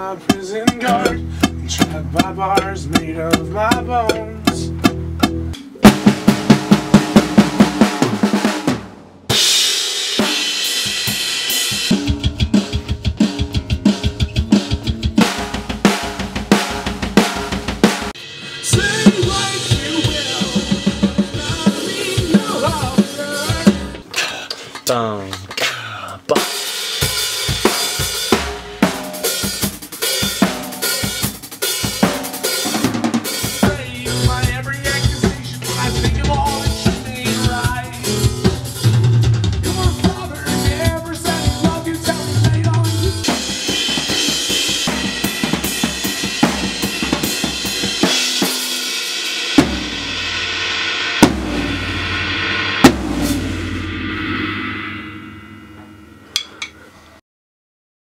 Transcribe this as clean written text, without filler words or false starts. my prison guard, I'm trapped by bars made of my bones.